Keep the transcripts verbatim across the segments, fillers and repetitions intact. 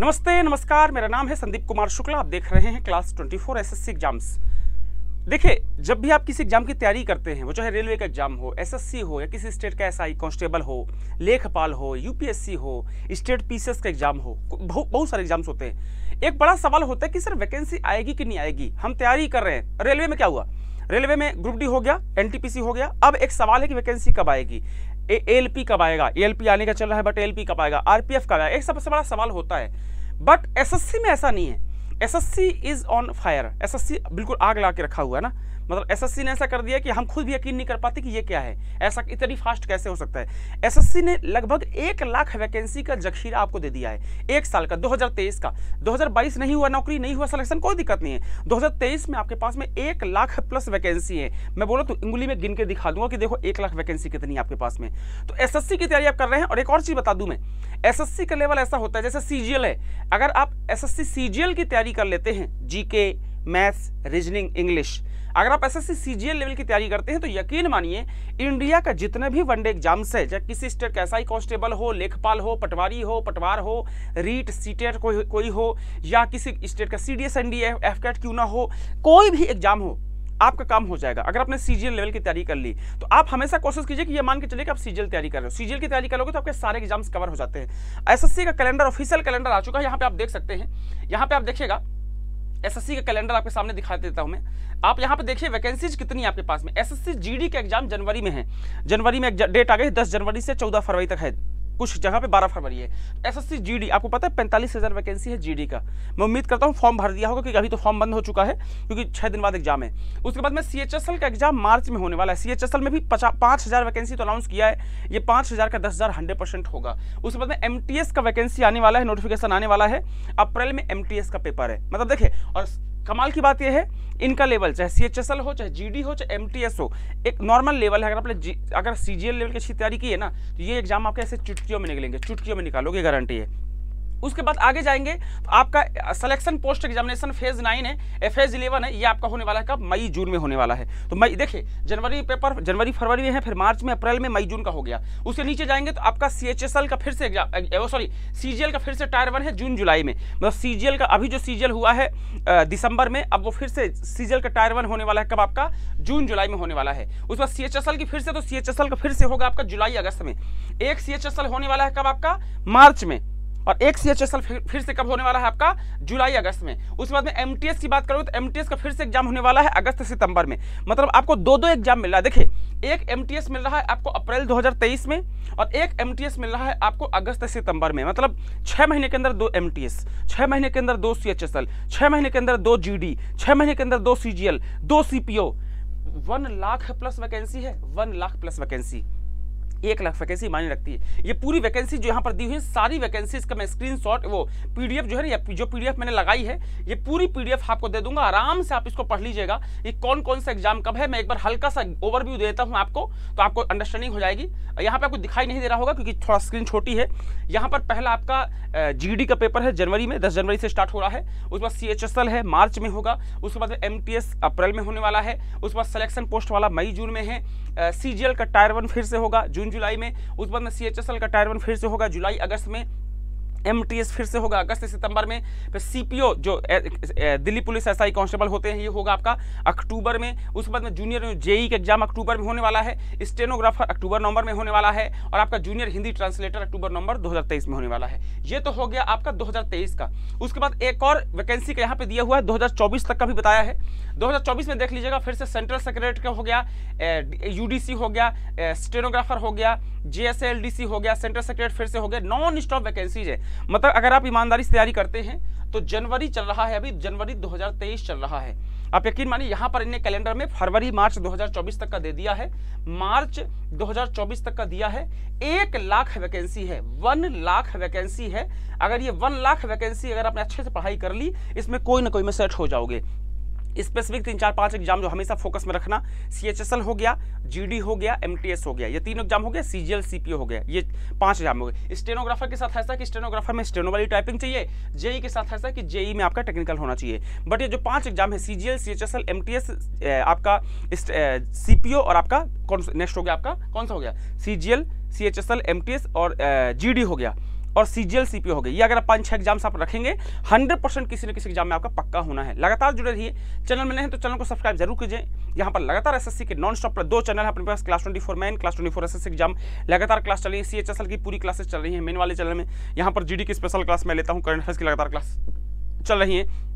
नमस्ते नमस्कार, मेरा नाम है संदीप कुमार शुक्ला। आप देख रहे हैं क्लास चौबीस एसएससी एग्जाम्स। देखिए, जब भी आप किसी एग्जाम की तैयारी करते हैं, वो चाहे रेलवे का एग्जाम हो, एसएससी हो या किसी स्टेट का एसआई कांस्टेबल हो, लेखपाल हो, यूपीएससी हो, स्टेट पीसीएस का एग्जाम हो, बहुत बहुत सारे एग्जाम्स होते हैं। एक बड़ा सवाल होता है कि सर वैकेंसी आएगी कि नहीं आएगी, हम तैयारी कर रहे हैं। रेलवे में क्या हुआ, रेलवे में ग्रुप डी हो गया, एनटीपीसी हो गया। अब एक सवाल है कि वैकेंसी कब आएगी, एएलपी कब आएगा, एएलपी आने का चल रहा है, बट एएलपी कब आएगा, आरपीएफ कब आएगा, एक सबसे बड़ा सवाल होता है। बट एसएससी में ऐसा नहीं है, SSC is on fire, SSC बिल्कुल आग ला के रखा हुआ है ना। मतलब एसएससी ने ऐसा कर दिया कि हम खुद भी यकीन नहीं कर पाते कि ये क्या है, ऐसा इतनी फास्ट कैसे हो सकता है। एसएससी ने लगभग एक लाख वैकेंसी का जखीरा आपको दे दिया है, एक साल का, दो हज़ार तेईस का। दो हज़ार बाईस नहीं हुआ नौकरी, नहीं हुआ सिलेक्शन, कोई दिक्कत नहीं है। दो हज़ार तेईस में आपके पास में एक लाख प्लस वैकेंसी है। मैं बोला तो उंगली में गिन के दिखा दूंगा कि देखो एक लाख वैकेंसी कितनी है आपके पास में। तो एसएससी की तैयारी आप कर रहे हैं। और एक और चीज़ बता दूं मैं, एसएससी का लेवल ऐसा होता है जैसे सीजीएल है। अगर आप एसएससी सीजीएल की तैयारी कर लेते हैं, जीके, मैथ्स, रीजनिंग, इंग्लिश, अगर आप एसएससी सीजीएल लेवल की तैयारी करते हैं तो यकीन मानिए इंडिया का जितना भी वनडे एग्जाम्स है, चाहे किसी स्टेट का एसआई कांस्टेबल हो, लेखपाल हो, पटवारी हो, पटवार हो, रीट, सीटेट कोई कोई हो, या किसी स्टेट का सीडीएस, एनडीए, एफकेट क्यों ना हो, कोई भी एग्जाम हो, आपका काम हो जाएगा अगर आपने सीजीएल लेवल की तैयारी कर ली। तो आप हमेशा कोशिश कीजिए कि ये मान के चलिए कि आप सीजीएल तैयारी कर रहे हो। सीजीएल की तैयारी करोगे तो आपके सारे एग्जाम्स कवर हो जाते हैं। एसएससी का कैलेंडर, ऑफिशियल कैलेंडर आ चुका है, यहाँ पे आप देख सकते हैं। यहाँ पे आप देखिएगा एसएससी का कैलेंडर आपके सामने दिखा देता हूं मैं। आप यहां पे देखिए वैकेंसीज कितनी है आपके पास में। एसएससी जीडी का एग्जाम जनवरी में है, जनवरी में एक डेट आ गई, दस जनवरी से चौदह फरवरी तक है, कुछ जगह पे बारह फरवरी है। एसएससी जीडी आपको पता है पैंतालीस हज़ार वैकेंसी है जीडी का। मैं उम्मीद करता हूँ फॉर्म भर दिया होगा, क्योंकि अभी तो फॉर्म बंद हो चुका है, क्योंकि छः दिन बाद एग्जाम है। उसके बाद में सीएचएसएल का एग्जाम मार्च में होने वाला है। सीएचएसएल में भी पाँच हज़ार वैकेंसी तो अनाउंस किया है, ये पाँच हज़ार का दस हज़ार हंड्रेड परसेंट होगा। उसके बाद में एमटीएस का वैकेंसी आने वाला है, नोटिफिकेशन आने वाला है, अप्रैल में एमटीएस का पेपर है। मतलब देखिए, और कमाल की बात यह है इनका लेवल चाहे सीएचएसएल हो, चाहे जीडी हो, चाहे एमटीएस हो, एक नॉर्मल लेवल है। अगर आपने अगर सीजीएल लेवल की अच्छी तैयारी की है ना, तो ये एग्जाम आपके ऐसे चुटकियों में निकलेंगे, चुटकियों में निकालोगे, गारंटी है। उसके बाद आगे जाएंगे तो आपका selection post examination phase nine है, फेज इलेवन है, ये आपका होने वाला है कब, मई जून में होने वाला है। तो मई देखिए, जनवरी पेपर जनवरी फरवरी में है, फिर मार्च में, अप्रैल में, मई जून का हो गया। उसके नीचे जाएंगे तो आपका सीएचएसएल का फिर से एग्जाम, सॉरी सीजीएल का फिर से टायर वन है जून जुलाई में। मतलब सीजीएल का अभी जो सीजीएल हुआ है दिसंबर में, अब वो फिर से सीजीएल का टायर वन होने वाला है कब, आपका जून जुलाई में होने वाला है। उसके बाद सीएचएसएल की फिर से, तो सीएचएसएल का फिर से होगा आपका जुलाई अगस्त में। एक सीएचएसएल होने वाला है कब आपका मार्च में, और एक सीएचएसएल फिर से कब होने वाला है आपका जुलाई अगस्त में। उसके बाद में एमटीएस की बात करोगे तो एमटीएस का फिर से एग्जाम होने वाला है अगस्त सितंबर में। मतलब आपको दो दो एग्जाम मिल रहा है। देखिए, एक एमटीएस मिल रहा है आपको अप्रैल दो हज़ार तेईस में, और एक एमटीएस मिल रहा है आपको अगस्त सितंबर में। मतलब छः महीने के अंदर दो एमटीएस, छः महीने के अंदर दो सीएचएसएल, छः महीने के अंदर दो जीडी, छः महीने के अंदर दो सीजीएल, दो CPO. One lakh plus vacancy है, वन लाख प्लस वैकेंसी, एक लाख वैकेंसी मायने रखती है। ये पूरी वैकेंसी जो यहाँ पर दी हुई है, सारी वैकेंसीज का मैं स्क्रीनशॉट, वो पीडीएफ जो है ना, जो पीडीएफ मैंने लगाई है, ये पूरी पीडीएफ आपको दे दूंगा, आराम से आप इसको पढ़ लीजिएगा। ये कौन कौन सा एग्जाम कब है, मैं एक बार हल्का सा ओवरव्यू देता हूँ आपको, तो आपको अंडरस्टैंडिंग हो जाएगी। यहाँ पर आपको दिखाई नहीं दे रहा होगा क्योंकि थोड़ा स्क्रीन छोटी है। यहाँ पर पहला आपका जीडी का पेपर है जनवरी में, दस जनवरी से स्टार्ट हो रहा है। उसके बाद सीएचएसएल है, मार्च में होगा। उसके बाद एमटीएस अप्रैल में होने वाला है। उसके बाद सिलेक्शन पोस्ट वाला मई जून में है। सीजीएल का टायर वन फिर से होगा जून जुलाई में। उस बाद में सीएचएसएल का टायर वन फिर से होगा जुलाई अगस्त में। एमटीएस फिर से होगा अगस्त सितंबर में। फिर सीपीओ जो दिल्ली पुलिस एसआई कांस्टेबल होते हैं, ये होगा आपका अक्टूबर में। उसके बाद में जूनियर जेई का एग्जाम अक्टूबर में होने वाला है। स्टेनोग्राफर अक्टूबर नवंबर में होने वाला है, और आपका जूनियर हिंदी ट्रांसलेटर अक्टूबर नवंबर दो हज़ार तेईस में होने वाला है। ये तो हो गया आपका दो हज़ार तेईस का। उसके बाद एक और वैकेंसी का यहाँ पे दिया हुआ है, दो हज़ार चौबीस तक का भी बताया है। दो हज़ार चौबीस में देख लीजिएगा, फिर से सेंट्रल सेक्रेटरी का हो गया, यूडीसी हो गया, स्टेनोग्राफर हो गया, जेएसएलडीसी हो गया, सेंट्रल सेक्रेटरी फिर से हो गया। नॉन स्टॉप वैकेंसीज है। मतलब अगर आप ईमानदारी से तैयारी करते हैं तो जनवरी चल रहा है, अभी जनवरी दो हज़ार तेईस चल रहा है। आप यकीन मानिए यहाँ पर इन्हें कैलेंडर में फरवरी मार्च दो हज़ार चौबीस तक का दे दिया है, मार्च दो हज़ार चौबीस तक का दिया है। एक लाख वैकेंसी है, वन लाख वैकेंसी है। अगर ये वन लाख वैकेंसी अगर आपने अच्छे से पढ़ाई कर ली, इसमें कोई ना कोई में सेट हो जाओगे। स्पेसिफिक तीन चार पांच एग्जाम जो हमेशा फोकस में रखना, सीएचएसएल हो गया, जीडी हो गया, एमटीएस हो गया, ये तीन एग्जाम हो गया, सीजीएल सीपीओ हो गया, ये पांच एग्जाम हो गए। स्टेनोग्राफर के साथ ऐसा कि स्टेनोग्राफर में स्टेनो वाली टाइपिंग चाहिए, जेई के साथ ऐसा कि जेई में आपका टेक्निकल होना चाहिए। बट ये जो पांच एग्जाम है, सीजीएल, सीएचएसएल, एमटीएस, आपका सीपीओ, और आपका कौन नेक्स्ट हो गया, आपका कौन सा हो गया, सीजीएल, सीएचएसएल, एमटीएस और जीडी हो गया, और सीजीएल सीपीओ हो गई। ये अगर आप पांच छह एग्जाम्स आप रखेंगे हंड्रेड परसेंट किसी न किसी एग्जाम में आपका पक्का होना है। लगातार जुड़े रहिए, चैनल में नए हैं तो चैनल को सब्सक्राइब जरूर कीजिए। यहाँ पर लगातार एसएससी के नॉन स्टॉप पर दो चैनल है अपने पास, class twenty four man, class twenty four SSC exam लगातार क्लास चल रही है, सीएचएसएल की पूरी क्लासेस चल रही है मेन वाले चैनल में। यहाँ पर जीडी की स्पेशल क्लास मैं लेता हूँ, करंट अफेयर्स की लगातार क्लास चल रही है।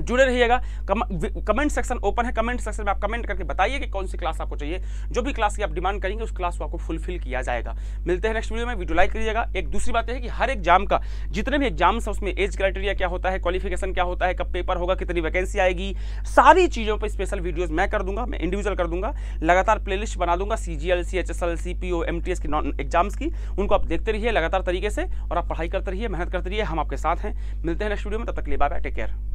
जुड़े रहिएगा, कम, कमेंट सेक्शन ओपन है, कमेंट सेक्शन में आप कमेंट करके बताइए कि कौन सी क्लास आपको चाहिए। जो भी क्लास की आप डिमांड करेंगे उस क्लास को आपको फुलफिल किया जाएगा। मिलते हैं नेक्स्ट वीडियो में, वीडियो लाइक करिएगा। एक दूसरी बात यह है कि हर एग्जाम का जितने भी एग्जाम्स है उसमें एज क्राइटेरिया क्या होता है, क्वालिफिकेशन क्या होता है, कब पेपर होगा, कितनी वैकेंसी आएगी, सारी चीज़ों पर स्पेशल वीडियोज़ मैं कर दूंगा, मैं इंडिविजुअल कर दूंगा, लगातार प्ले लिस्ट बना दूंगा C G L, C H S L, C P O, M T S की नॉन एग्जाम्स की। उनको आप देखते रहिए लगातार तरीके से और आप पढ़ाई करते रहिए, मेहनत करते रहिए, हम आपके साथ हैं। मिलते हैं नेक्स्ट वीडियो में, तब तक के लिए बाय बाय, टेक केयर।